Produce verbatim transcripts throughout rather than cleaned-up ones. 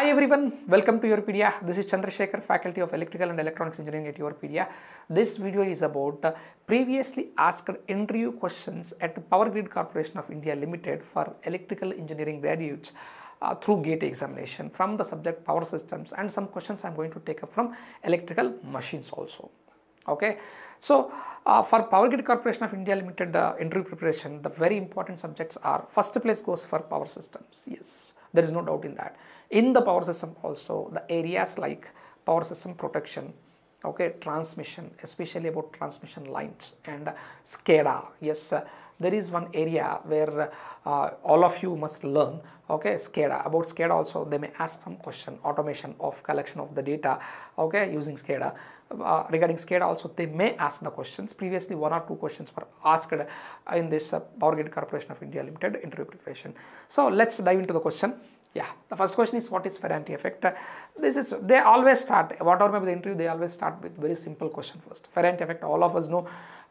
Hi everyone, welcome to YourPedia. This is Chandrasekhar, Faculty of Electrical and Electronics Engineering at YourPedia. This video is about uh, previously asked interview questions at Power Grid Corporation of India Limited for electrical engineering graduates uh, through GATE examination from the subject power systems, and some questions I am going to take up from electrical machines also. Okay, so uh, for Power Grid Corporation of India Limited uh, interview preparation, the very important subjects are, first place goes for power systems. Yes, there is no doubt in that. In the power system also, the areas like power system protection, okay, transmission, especially about transmission lines and uh, SCADA. Yes, uh, there is one area where uh, all of you must learn, okay, SCADA. About SCADA also, they may ask some question, automation of collection of the data, okay, using SCADA. Uh, regarding SCADA also, they may ask the questions. Previously, one or two questions were asked in this uh, Power Grid Corporation of India Limited interview preparation. So, let's dive into the question. Yeah, the first question is, what is Ferranti effect? Uh, this is, they always start, whatever may be the interview, they always start with very simple question first. Ferranti effect, all of us know,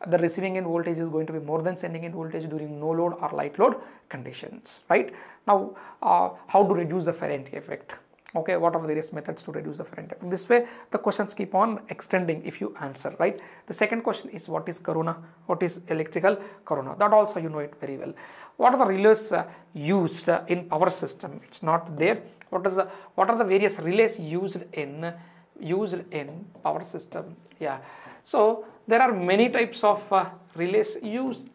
the receiving end voltage is going to be more than sending end voltage during no load or light load conditions, right? Now, uh, how to reduce the Ferranti effect? Okay, what are the various methods to reduce the Ferranti effect? This way, the questions keep on extending if you answer, right? The second question is, what is corona? What is electrical corona? That also you know it very well. What are the relays uh, used uh, in power system? It's not there. What is the, what are the various relays used in used in power system? Yeah. So there are many types of uh, relays used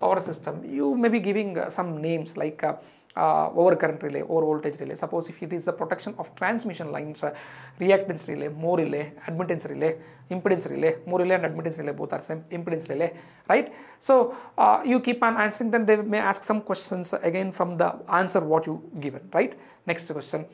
power system. You may be giving uh, some names like uh, uh, overcurrent relay, over voltage relay. Suppose if it is the protection of transmission lines, uh, reactance relay, Moore relay, admittance relay, impedance relay. Moore relay and admittance relay both are same, impedance relay, right? So uh, you keep on answering them. They may ask some questions again from the answer what you given, right? Next question.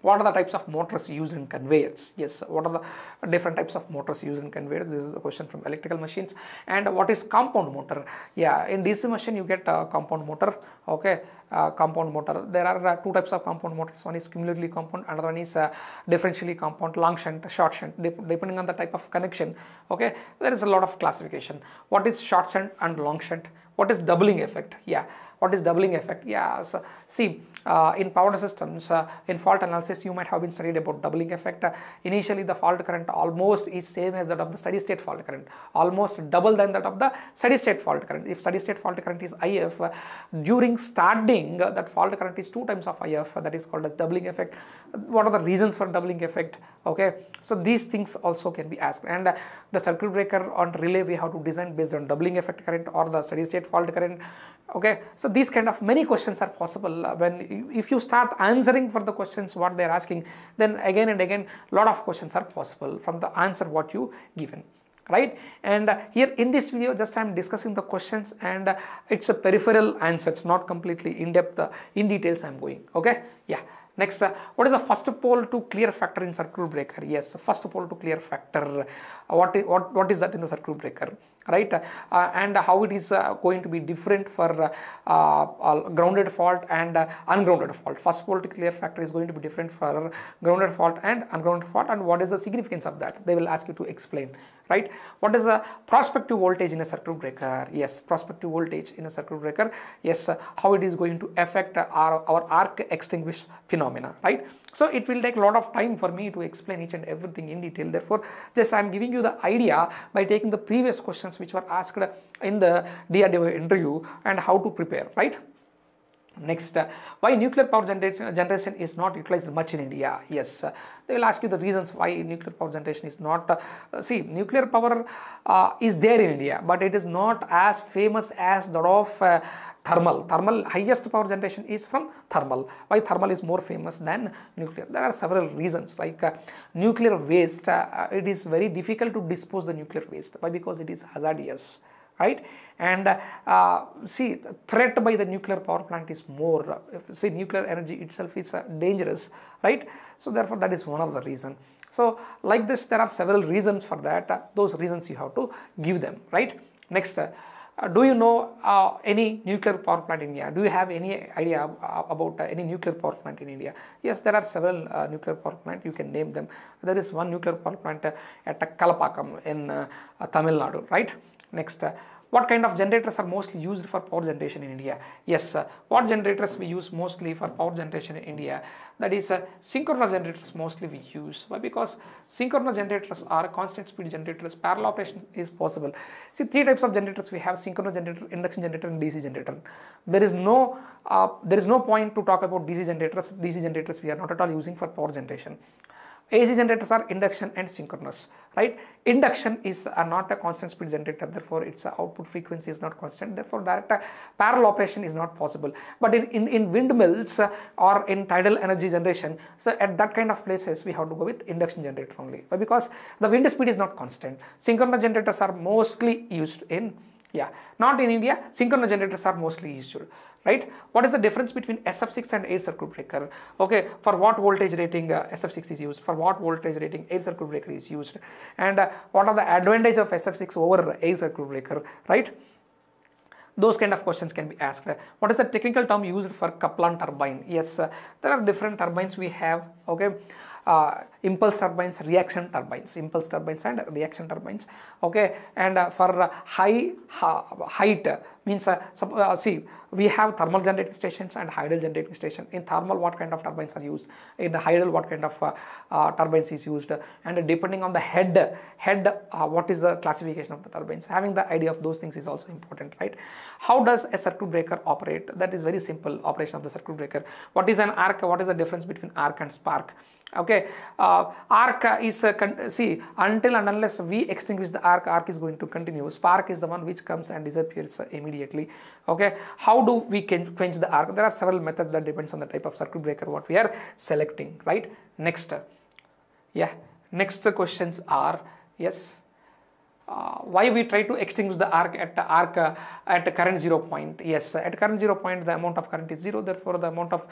What are the types of motors used in conveyors? Yes, what are the different types of motors used in conveyors? This is the question from electrical machines. And what is compound motor? Yeah, in D C machine you get uh, compound motor. Okay, uh, compound motor. There are uh, two types of compound motors. One is cumulatively compound, another one is uh, differentially compound, long shunt, short shunt, de depending on the type of connection. Okay, there is a lot of classification. What is short shunt and long shunt? What is doubling effect? Yeah. What is doubling effect? Yeah, so see, uh, in power systems, uh, in fault analysis, you might have been studied about doubling effect. Uh, initially, the fault current almost is same as that of the steady state fault current, almost double than that of the steady state fault current. If steady state fault current is I F, uh, during starting, uh, that fault current is two times of I F, uh, that is called as doubling effect. What are the reasons for doubling effect? Okay, so these things also can be asked. And uh, the circuit breaker on relay, we have to design based on doubling effect current or the steady state fault current. Okay, so these kind of many questions are possible uh, when you, if you start answering for the questions what they are asking, then again and again lot of questions are possible from the answer what you given, right? And uh, here in this video, just I am discussing the questions, and uh, it's a peripheral answer. It's not completely in depth, uh, in details I am going. Okay, yeah. Next, uh, what is the first pole to clear factor in circuit breaker? Yes, first pole to clear factor. Uh, what, is, what, what is that in the circuit breaker, right? Uh, uh, and how it is uh, going to be different for uh, uh, grounded fault and uh, ungrounded fault. First pole to clear factor is going to be different for grounded fault and ungrounded fault. And what is the significance of that? They will ask you to explain, right? What is the prospective voltage in a circuit breaker? Yes, prospective voltage in a circuit breaker. Yes, uh, how it is going to affect our, our arc extinguish phenomenon. Right, so it will take a lot of time for me to explain each and everything in detail. Therefore, just I am giving you the idea by taking the previous questions which were asked in the D R D O interview and how to prepare, right? Next, uh, why nuclear power generation, generation is not utilized much in India? Yes, uh, they will ask you the reasons why nuclear power generation is not. Uh, see, nuclear power uh, is there in India, but it is not as famous as that of uh, thermal. Thermal, highest power generation is from thermal. Why thermal is more famous than nuclear? There are several reasons, like uh, nuclear waste, uh, it is very difficult to dispose the nuclear waste. Why? Because it is hazardous. Right, and uh, uh, see, the threat by the nuclear power plant is more. Uh, if, see, nuclear energy itself is uh, dangerous, right? So therefore, that is one of the reason. So like this, there are several reasons for that. Uh, those reasons you have to give them, right? Next, uh, uh, do you know uh, any nuclear power plant in India? Do you have any idea uh, about uh, any nuclear power plant in India? Yes, there are several uh, nuclear power plant. You can name them. There is one nuclear power plant uh, at Kalpakkam in uh, uh, Tamil Nadu, right? Next, uh, What kind of generators are mostly used for power generation in India? Yes, uh, what generators we use mostly for power generation in India? That is, uh, synchronous generators mostly we use. Why? Because synchronous generators are constant speed generators, parallel operation is possible. See, three types of generators we have: synchronous generator, induction generator and D C generator. There is no, uh, there is no point to talk about D C generators. D C generators we are not at all using for power generation. A C generators are induction and synchronous, right? Induction is uh, not a constant speed generator, therefore its uh, output frequency is not constant, therefore direct uh, parallel operation is not possible. But in, in, in windmills uh, or in tidal energy generation, so at that kind of places we have to go with induction generator only. Why? Because the wind speed is not constant. Synchronous generators are mostly used in, yeah, not in India, synchronous generators are mostly used. Right? What is the difference between S F six and air circuit breaker? Okay, for what voltage rating uh, S F six is used? For what voltage rating air circuit breaker is used? And uh, what are the advantage of S F six over air circuit breaker? Right? Those kind of questions can be asked. What is the technical term used for Kaplan turbine? Yes, uh, there are different turbines we have, okay, uh, impulse turbines, reaction turbines, impulse turbines and reaction turbines, okay. And uh, for uh, high ha, height uh, means, uh, sub, uh, see, we have thermal generating stations and hydel generating station. In thermal, what kind of turbines are used? In the hydel, what kind of uh, uh, turbines is used? And uh, depending on the head, head, uh, what is the classification of the turbines? Having the idea of those things is also important, right? How does a circuit breaker operate? That is very simple, operation of the circuit breaker. What is an arc? What is the difference between arc and spark? Okay, uh, arc is, uh, see, until and unless we extinguish the arc, arc is going to continue. Spark is the one which comes and disappears immediately. Okay, how do we quench the arc? There are several methods that depends on the type of circuit breaker what we are selecting, right? Next, yeah, next questions are, yes. Uh, why we try to extinguish the arc at the arc uh, at the current zero point? Yes, at current zero point the amount of current is zero, therefore the amount of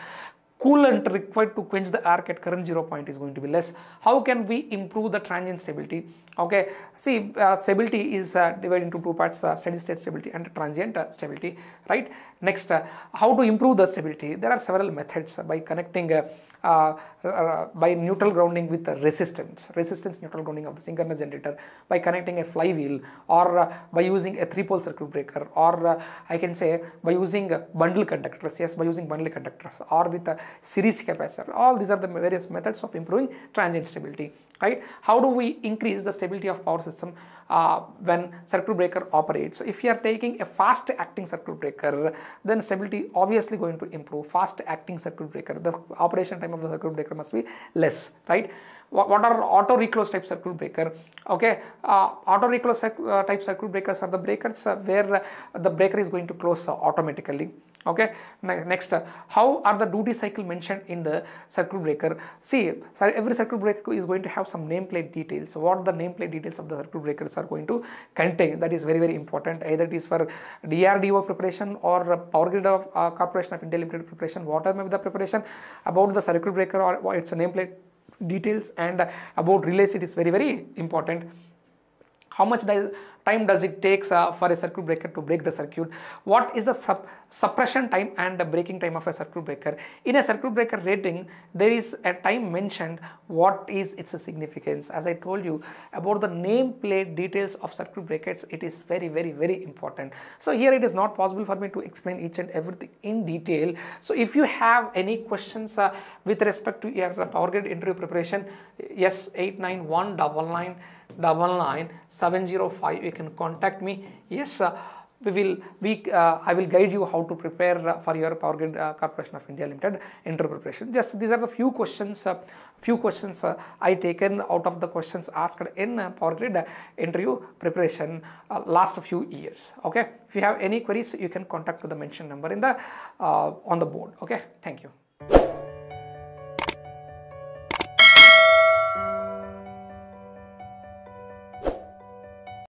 coolant required to quench the arc at current zero point is going to be less. How can we improve the transient stability? Okay, see, uh, stability is uh, divided into two parts, uh, steady state stability and transient uh, stability, right? Next, uh, how to improve the stability? There are several methods, uh, by connecting uh, uh, uh, by neutral grounding with uh, resistance, resistance neutral grounding of the synchronous generator, by connecting a flywheel, or uh, by using a three-pole circuit breaker, or uh, I can say by using uh, bundle conductors, yes, by using bundle conductors, or with a series capacitor. All these are the various methods of improving transient stability, right? How do we increase the stability of power system uh, when circuit breaker operates? So if you are taking a fast acting circuit breaker, then stability obviously going to improve. Fast acting circuit breaker, the operation time of the circuit breaker must be less, right? What are auto reclose type circuit breaker? Okay, uh, auto reclose uh, type circuit breakers are the breakers uh, where uh, the breaker is going to close uh, automatically. Okay, next, uh, how are the duty cycle mentioned in the circuit breaker? See, every circuit breaker is going to have some nameplate details. What the nameplate details of the circuit breakers are going to contain? That is very, very important. Either it is for D R D O preparation or Power Grid of, uh, Corporation of India Limited preparation, whatever may be the preparation about the circuit breaker or its nameplate details, and uh, about relays, it is very, very important. How much time does it take uh, for a circuit breaker to break the circuit? What is the sub suppression time and the breaking time of a circuit breaker? In a circuit breaker rating, there is a time mentioned. What is its significance? As I told you about the nameplate details of circuit breakers, it is very, very, very important. So here it is not possible for me to explain each and everything in detail. So if you have any questions uh, with respect to your Power Grid interview preparation, yes, eight nine one nine nine nine nine seven zero five, you can contact me. Yes, uh, we will we uh, I will guide you how to prepare uh, for your Power Grid uh, Corporation of India Limited interview preparation. Just these are the few questions uh, few questions uh, I taken out of the questions asked in uh, Power Grid uh, interview preparation uh, last few years. Okay, if you have any queries, you can contact to the mentioned number in the uh, on the board. Okay, thank you.